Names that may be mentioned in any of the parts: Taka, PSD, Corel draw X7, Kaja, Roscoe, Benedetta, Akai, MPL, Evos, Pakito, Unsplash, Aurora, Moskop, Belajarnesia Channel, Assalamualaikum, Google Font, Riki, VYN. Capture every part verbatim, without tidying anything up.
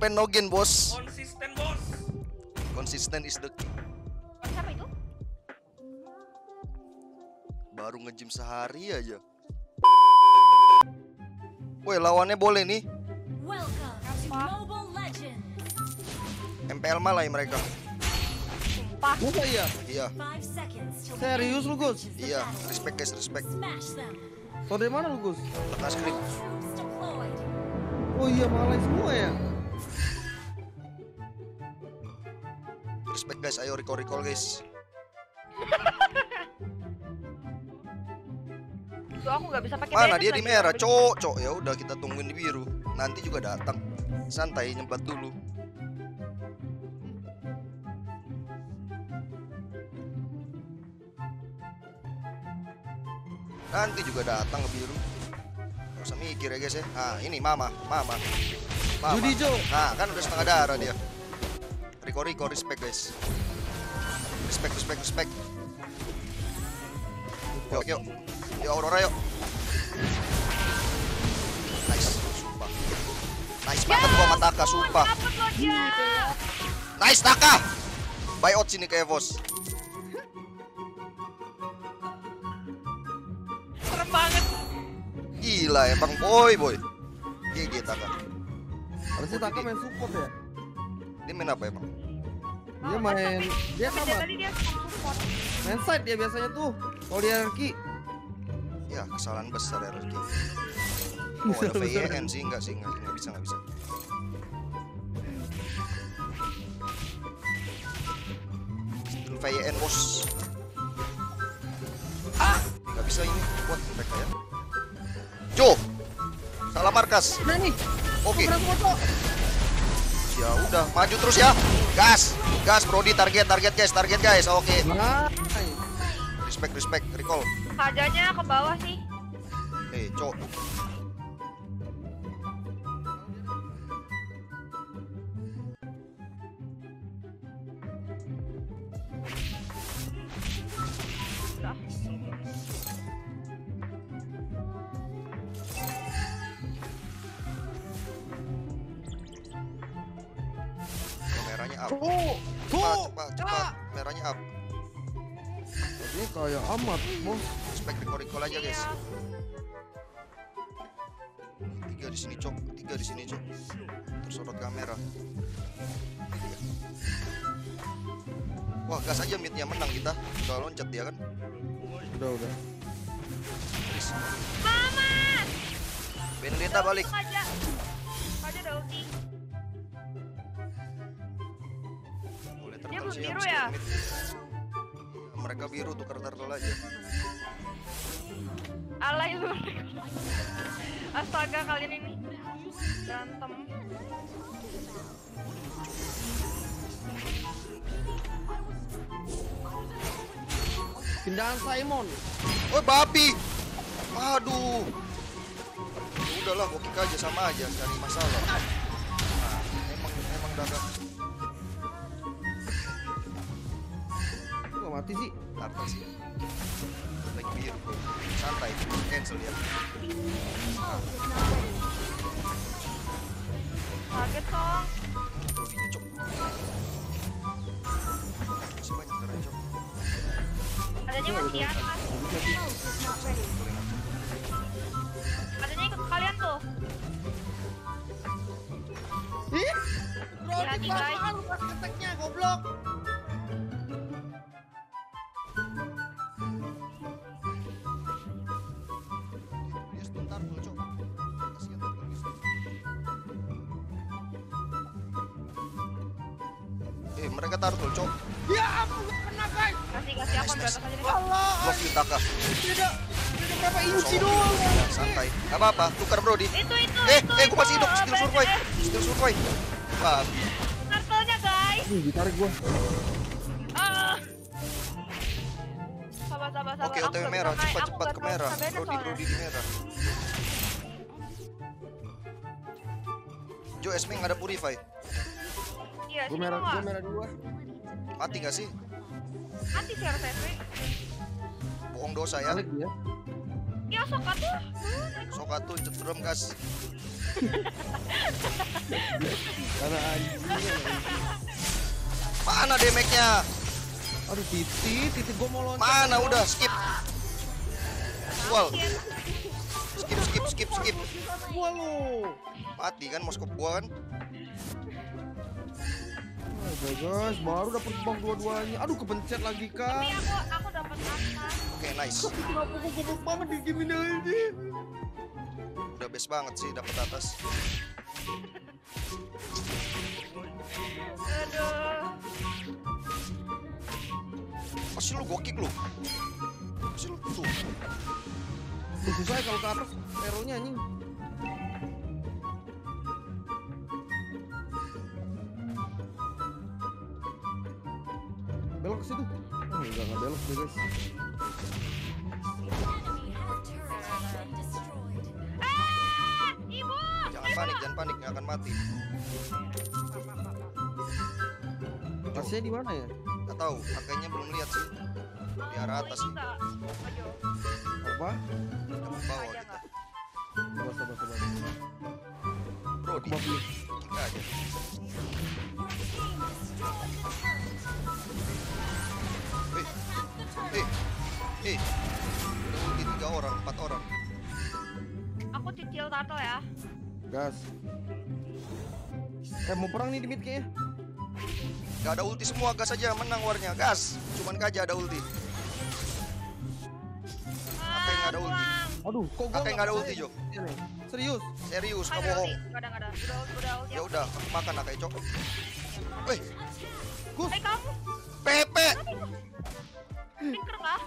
P P no gain, bos. Konsisten, bos. Konsisten is the key. Oh, siapa itu? Baru nge-gym sehari aja. Woi, lawannya boleh nih. M P L malah ya mereka. Sumpah. Sumpah iya. Iya. Serius lu, Gus? Iya, respect guys, respect. Tau dari mana lu, Gus? Lekas krim. Oh iya, malah semua ya. Respect guys, ayo recall-recall guys. So, aku gak bisa pakai mana dia di merah, cok, cok. Ya udah kita tungguin di biru. Nanti juga datang. Santai, nyempat dulu. Nanti juga datang ke biru. Gak usah mikir ya guys ya. Ah, ini mama, mama. Mama. Judi, Jo. Nah, kan udah setengah darah dia. Riko Riko respect guys. Respect, respect, respect. Yuk, yuk. Yuk Aurora yuk. Nice, sumpah. Nice banget gua sama Taka, sumpah. Nice Taka. Buyout sini ke Evos. Banget. Gila ya bang boy boy. G G Taka. Harusnya Taka main support ya. Dia main apa ya bang? Dia main dia sama. Main side dia biasanya tuh. Kalau dia Riki. Ya kesalahan besar ya Riki. Oh ada V Y N sih enggak sih enggak enggak bisa enggak bisa. Still V Y N bos. Ah. Gak bisa ini buat mereka ya. Jo, salah markas. Oke. Okay. Ya udah, maju terus ya. Gas, gas Brody, target, target guys, target guys. Oke. Okay. Respect, respect, recall. Sajanya ke bawah sih. Eh, hey, cok. Up. Oh, cepat, cepat, cepat. Merahnya up. Jadi kayak amat, bos. Respect recall-recall aja, guys. Tiga di sini, cok. Tiga di sini, cok. Tersorot kamera. Wah, gas aja mid-nya menang kita. Udah loncat dia kan? Udah, udah. Mama. Benedetta balik. Aja. Aja dah ulti. Dia belum biru ya? Mereka biru tuh turtle aja. Alay lu. Astaga kalian ini berantem. Pindahan Simon. Oh babi. Aduh. Udahlah gua kick aja sama aja cari masalah. Nah, emang emang dagang. Mati sih, harta sih. Lagi biru, santai, cancel ya. Kaget dong. Masih banyak gerak cok. Adanya masih ya, mas. Adanya ikut kalian tuh. Ih, berarti kalian pas keteknya goblok. Mereka turtle, cok. Ya, aku gak pernah, guys. Kasih, kasih apa nice, beratasan nice. Jadi Allah. Blok di Taka. Beda, beda berapa inci doang. Santai, gak apa-apa, tukar Brody. Itu, itu, eh, itu, eh, gue masih hidup, still survive. Still survive. Babi turtle-nya, guys. Wih, ditarik gue. uh, Sabar, sabar, sabar. Oke, O T W merah, cepat, cepat ke merah. Brody, Brody di merah. Jo, S M gak ada purify. Iya, gue merah, gue merah dua. Mati gak sih? Mati sih harus S W. Bohong dosa ya. Balik dia. Ya sok atuh. Sok atuh cetrum gas. Karena anjing. Mana damage-nya? Aduh titik, titik gua mau loncat. Mana udah skip. Wal. Skip skip skip skip. Gua lu. Mati kan mau skip gua kan. Aduh guys, baru dapat bang dua-duanya. Aduh kepencet lagi kan. Tapi aku aku dapat atas. Oke, okay, nice. Kenapa gua goblok banget di game ini aja. Udah best banget sih dapat atas. Aduh. Masih lu gokik lu. Masih lu tuh. Tunggu saya kalau ke atas arrow-nya anjing. Belok ke situ. Oh, enggak enggak belok deh, guys. Ah, ibu. Jangan panik, jangan panik, nggak akan mati. Tasnya di mana ya? Nggak tahu, kayaknya belum lihat sih. Di arah atas sih. Apa? Ke bawah kita. Coba coba coba. Bro, di kita aja. Eh, eh, udah tiga orang, empat orang. Aku cicil tato ya. Gas. Eh mau perang nih di mid kayaknya. Gak ada ulti semua, gas aja menang warnya, gas. Cuman kaja ada ulti. Kakek nggak ada ulti. Aduh, kok kakek nggak ada ulti Jo? Serius? Serius, nggak bohong. Gak ada, gak ada. Ya udah, makan lah kayak coklat. Eh, Gus. Eh kamu. Pepe. Pinker kah?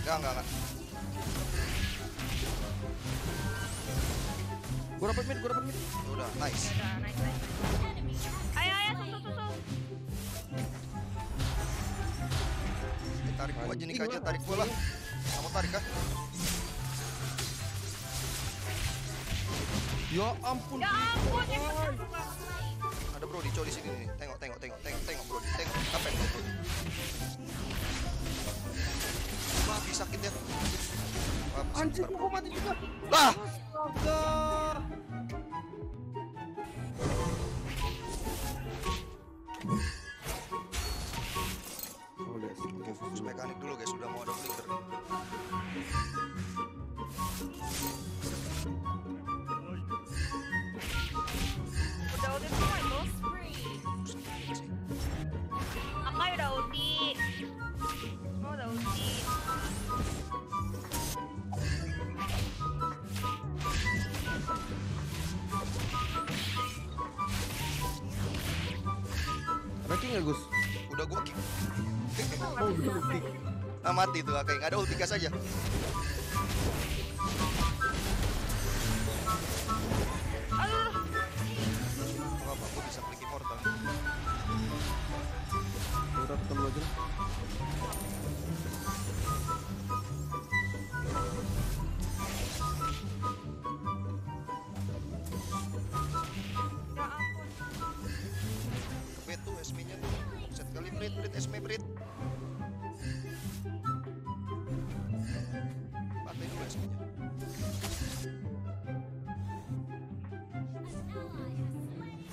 Enggak, enggak, enggak. Gua dapat mid, gua dapat mid. Udah, nice. Udah, nice, nice. Ayo, ayo, susul, susul. Eh, tarik gua aja nih, Kaja, tarik gua lah. Kamu tarik kah? Ya ampun. Ya ampun, cepet juga. Ada bro di cowok di sini nih. Tengok, tengok, tengok, tengok, tengok bro. Tengok, kapan bro? Mati sakit ya. Anjir, gua mati juga. Lah. Astaga. Oh, guys, oke fokus mekanik dulu guys, sudah mau ada flicker. Udah udah semua itu. Aku udah ulti. Mau udah ulti. Raking ya Gus? Udah gua kick. Oh, udah gua kick. Nah, mati tuh kayak enggak ada ulti gas aja. Aduh. Apa gua bisa klik portal? Udah ketemu aja. S M-nya set kali berit berit S M berit. Pakai dulu S M-nya.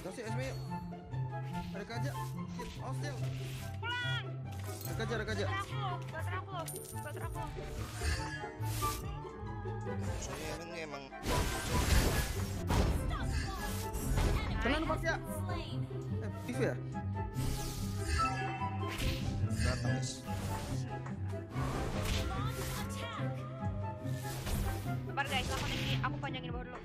Kasih S M. Mereka aja. Hostel. Pulang. Mereka aja, mereka aja. Baterai aku, baterai aku. Saya emang tenang lu Pak ya. Eh, T V ya? Datang guys. Sebentar guys, aku ini aku panjangin bawah dulu.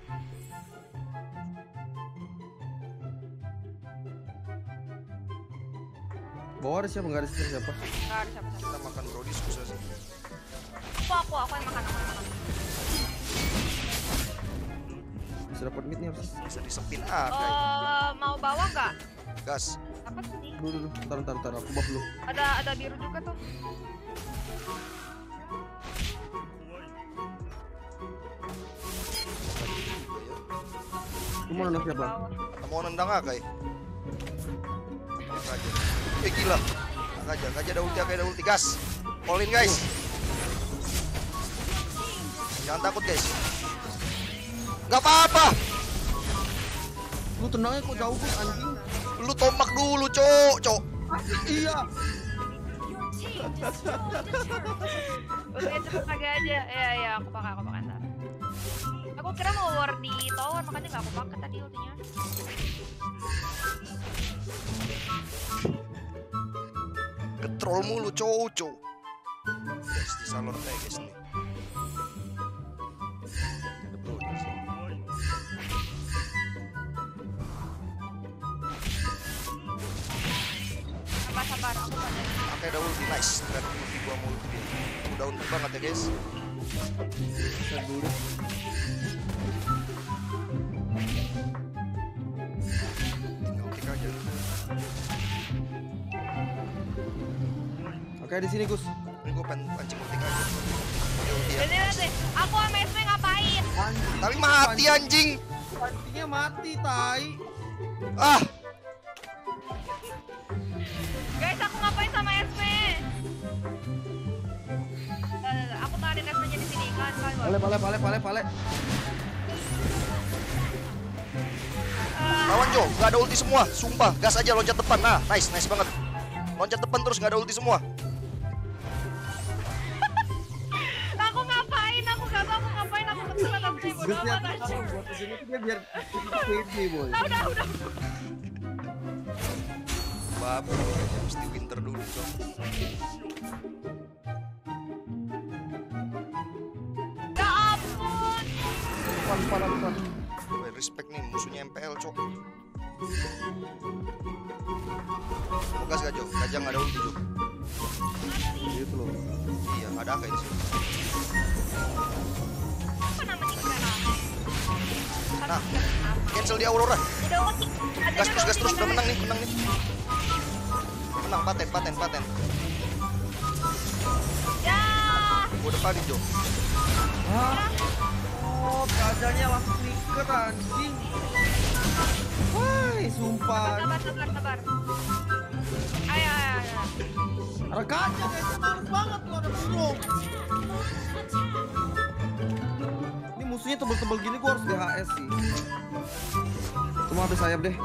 Bawah siapa enggak ada siapa? Enggak ada siapa. Kita makan brownies susah sih. Aku aku aku yang makan, aku yang makan. Sudah dapat mid nih harus bisa disepin ah kayak. Uh, mau bawa nggak? Gas. Apa sih? Dulu dulu, tar tar tar aku buff dulu. Ada ada biru juga tuh. Kamu mau nendang siapa? Kamu mau nendang ah kayak. Kaja. Eh gila. Kaja, kaja ada ulti, kaja ada ulti gas. Callin guys. Jangan takut guys. Gak apa-apa. Lu tenangnya kok jauh kan anjing. Lu tombak dulu cok, cok. Iya. Oke cepet lagi aja. Ya ya aku pakai aku pakai ntar. Aku kira mau war di tower makanya nggak aku pakai tadi ultinya. Ketrol mulu cowok cowok. Guys di salon saya guys nih. Ada bro di sini. Sabar aku pada. Oke ada ulti nice. Keren ulti gua mau ulti. Udah untung banget ya guys. Bentar dulu. Oke di sini Gus. Ini gua pengen pancing ulti aja. Beneran deh. Aku sama S M ngapain? Tapi mati anjing. Pancingnya mati tai. Ah. Guys, aku ngapain sama S P? Uh, aku tarik S P-nya di sini kan, kan. Boleh, boleh, boleh, boleh, boleh. Lawan Jo, nggak ada ulti semua, sumpah. Gas aja loncat depan. Nah, nice, nice banget. Loncat depan terus nggak ada ulti semua. Aku ngapain? Aku nggak tahu aku ngapain. Aku kesel atau sibuk banget aja. Buat di sini dia biar creepy, boy. Udah, udah. Bapak, mesti winter dulu dong. Ya ampun. Pan pan pan. Weh, respect nih musuhnya M P L, cok. Mau gas gak, Jok? Gajang ada ulti, Jok. Gitu loh. Iya, ada kayak di sini. Apa namanya kita? Nah, cancel di Aurora. Udah ulti. Gas terus, gas terus, udah menang nih, menang nih. Menang, paten, paten, paten. Ya. Gue depan nih, Jo. Hah? Oh, keadaannya langsung trigger, anjing. Woi, sumpah. Sabar, sabar, sabar. Ayo, ayo, ayo. Ada kaca, guys. Harus banget lo, ada burung. Ini musuhnya tebel-tebel gini, gue harus D H S sih. Cuma habis sayap deh.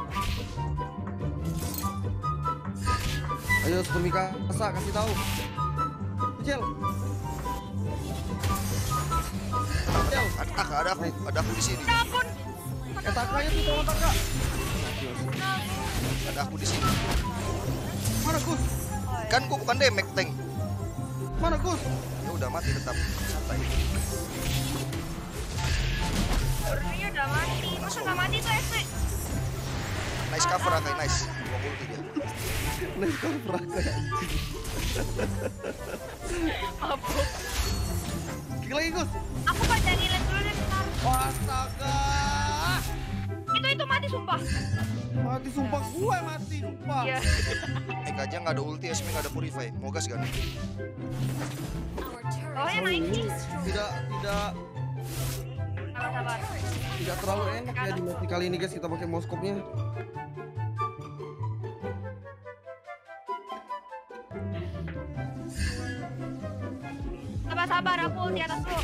Ayo sebelum Mika, Asa kasih tahu. Kecil. Kecil. Ada Taka, ada aku, ada aku di sini. Ya ampun. Eh Taka itu sama Taka. Ada aku di sini. Mana Gus? Kan gua bukan damage tank. Mana Gus? Ya udah mati tetap. Santai. Orangnya udah mati. Masa nggak mati tuh S P? Nice cover Akai, nice. Gua ulti dia. Nice cover Akai. Mabuk. Kiki lagi Gus. Aku baca nilai dulu deh. Astaga. Itu itu mati sumpah. Mati sumpah gue mati sumpah. Iya. Eh Gajang nggak ada ulti, S M nggak ada purify. Mau gas gak nih? Oh ya naik nih. Tidak tidak. Sabar. Tidak terlalu enak ya di match kali ini guys, kita pakai moskopnya. Sabar sabar aku di atas lu.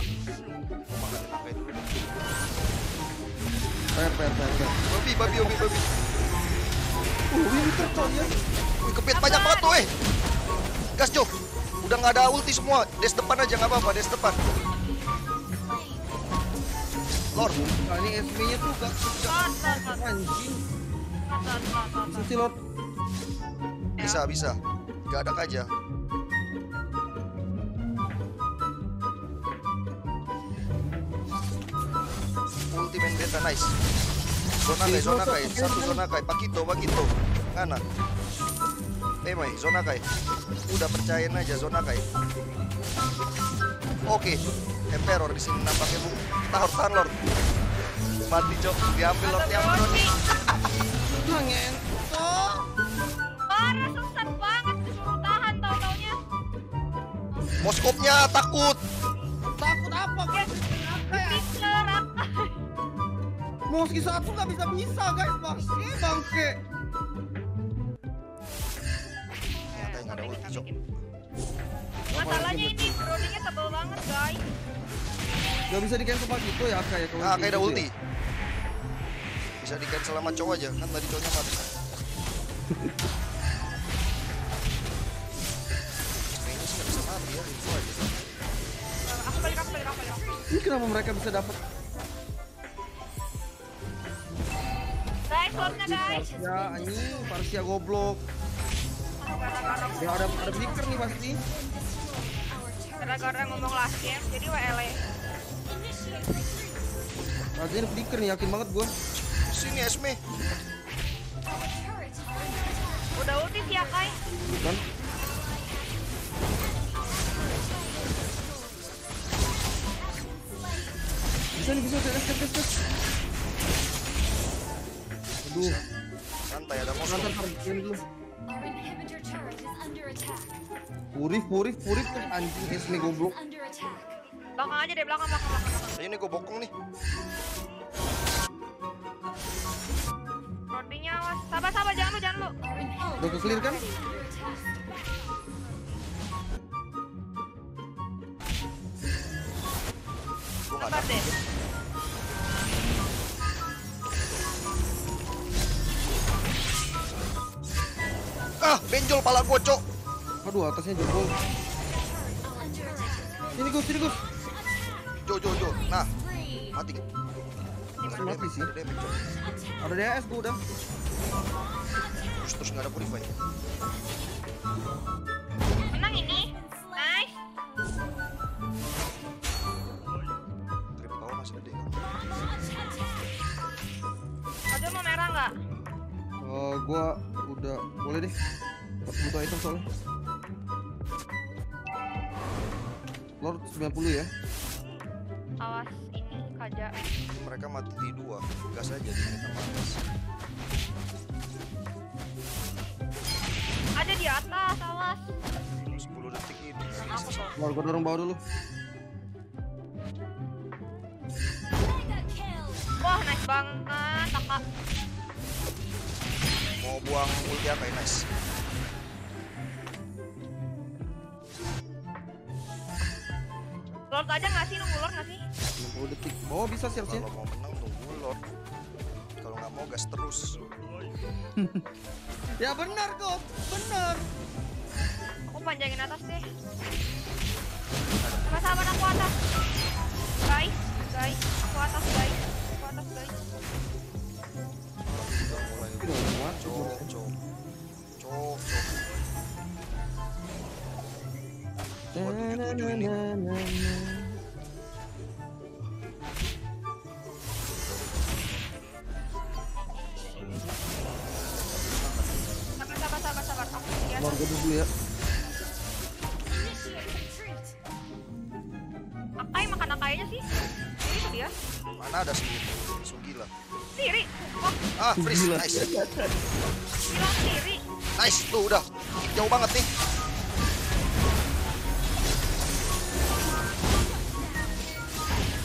Per per per per. Babi babi babi babi. Uh, winter coy ya. Kepet banyak banget tuh eh. Gas Jo. Udah nggak ada ulti semua. Des depan aja nggak apa-apa, des depan. Lord, kali ini S P-nya tuh gak anjing. Sisi Lord. Bisa, bisa. Gak ada aja. Ultimate beta, nice. Zona kai, zona kai. Satu zona kai. Pakito, pakito. Kanan. Eh, mai, zona kai. Udah percayain aja, zona kai. Oke. Okay. Emperor di sini nampaknya bu, tahan tahan Lord, mati cok, diambil Lord yang berani. Nangin, cok. Parah susah banget disuruh tahan tau taunya. Moskopnya takut. Takut apa guys? Piker apa? Moski satu nggak bisa bisa guys, bangke bangke. Ternyata nggak ada ulti cok. Masalahnya ini browninya tebal banget guys. Gak bisa di cancel lagi tuh ya, kayak kalau nah, kayak ada ulti. Ya? Bisa di cancel sama cowok aja, kan tadi cowoknya mati. Kayaknya sih gak bisa mati ya, info aja. Aku balik, aku balik, aku balik. Ini kenapa mereka bisa dapat? Guys, warna guys. Ya, anjing, Parsia goblok. Ya ada ada picker nih pasti. Gara-gara ngomong last game, jadi W L E. Lagian picker nih, yakin banget gua. Sini Esme. Udah ulti ya, Kai. Bukan. Bisa nih, bisa, tes, tes, tes. Aduh. Santai, ada monster. Purif, purif, purif tuh anjing Esme goblok. Belakang aja deh, belakang, belakang, belakang. Ini gua bokong nih. Rodinya awas, sabar, sabar, jangan lu, jangan lu. Udah ke-clear kan? Sabar deh. Ah, benjol pala gua, cok. Aduh, atasnya jebol. Sini Gus, sini Gus. Jo, jo, jo. Nah, mati. Masih mati sih. Ada D S gua udah. Terus terus nggak ada purify. Menang ini, nice. Trip bawah masih ada D. Ada mau merah nggak? Uh, gua udah boleh deh. Butuh item soalnya. Lord sembilan puluh ya. Awas ini kaja. Mereka mati di dua. Gas aja di atas. Ada di atas, awas. sepuluh detik ini. Lord gue dorong bawah dulu. Wah, nice banget, Taka. Mau buang ulti apa ya, nice. Lord aja nggak sih, nunggu Lord nggak sih? enam puluh detik, mau bisa siap-siap. Kalau mau menang nunggu Lord. Kalau nggak mau gas terus. Ya benar kok, benar. Aku panjangin atas deh. Sama-sama aku atas. Guys, guys, aku atas guys, aku atas guys. Cok, cok, cok, cok. dua tujuh tujuh ini. Sabar, sabar, sabar, sabar. Lord gue dulu ya. Akai makan Akai aja sih. Itu dia. Mana ada sih? Sugila. Siri. Oh. Ah, freeze. Nice. Hilang Siri. Nice, tuh udah. Jauh banget nih.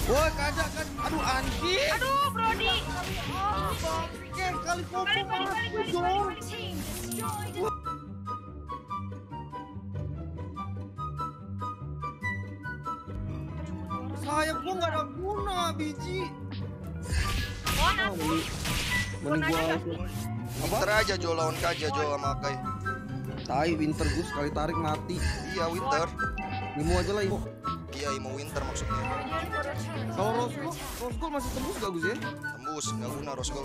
Woi kajak kan, aduh anjing. Aduh Brody. Oh, oke kali kau pun. Sayap gua nggak ada guna biji. Oh, nanti. Mending gua winter aja Jo, lawan kajak Jo sama Kai. Tai winter gus, sekali tarik mati. Iya winter. Imo aja lah Imo. Iya Imo winter maksudnya. Kalau oh, Roscoe, Roscoe masih tembus gak Gus ya? Tembus, gak guna Roscoe.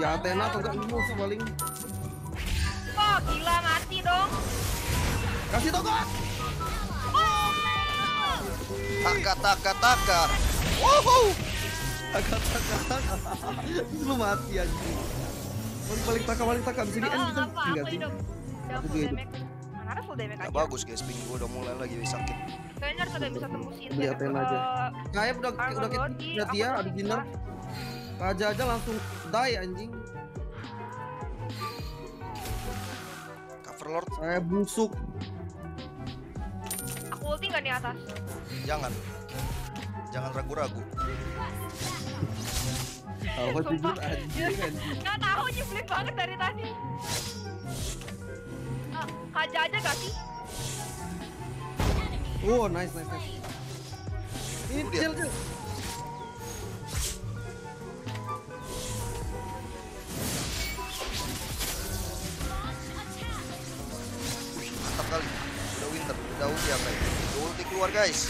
Ya Athena atau gak tembus paling. Oh gila mati dong. Kasih tau Gus. Oh. Taka taka taka. Woohoo. Taka taka taka. Lu mati anjing. Balik taka balik taka bisa di end gitu. Enggak sih. Aku hidup. Gak bagus guys, ping gue udah mulai lagi sakit. Kayaknya harus ada bisa tembusin. Liatin aja. Kayak udah udah kita lihat dia ada dinner. Kaja aja langsung die anjing. Cover Lord. Saya busuk. Aku ulti gak di atas? Jangan. Jangan ragu-ragu. Apa jujur anjing anjing. Gak tau nyebelin banget dari tadi. Kaja aja gak sih? Oh, nice, nice, nice. Ini chill, chill. Mantap kali. Udah winter, udah ulti apa ya? Udah ulti keluar, guys.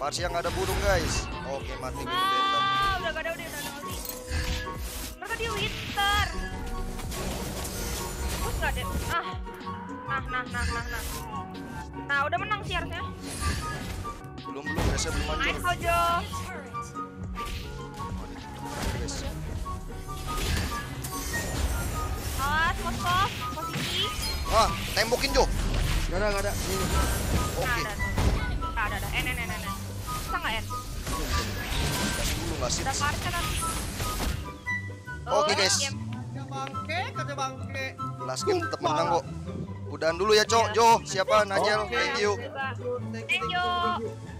Parsi yang ada burung, guys. Oke, mati burung beta. Udah gak ada, udah ada ulti. Mereka di winter. Terus gak ada. Ah. Nah, nah, nah, nah, nah. Nah, udah menang sih harusnya. Belum, belum, biasa belum maju. Nice, Hojo. Awas, Moskov, posisi. Ah, tembokin, Jo. Gak ada, gak ada. Oke. Gak ada, ada. N, N, N, N. Bisa gak, N? Dulu, gak sih. Udah parca nanti. Oke, guys. Kaca bangke, kaca bangke. Last game tetep menang kok. Udahan dulu ya, Cok. Jo, siapa? Najel, thank you. Thank you.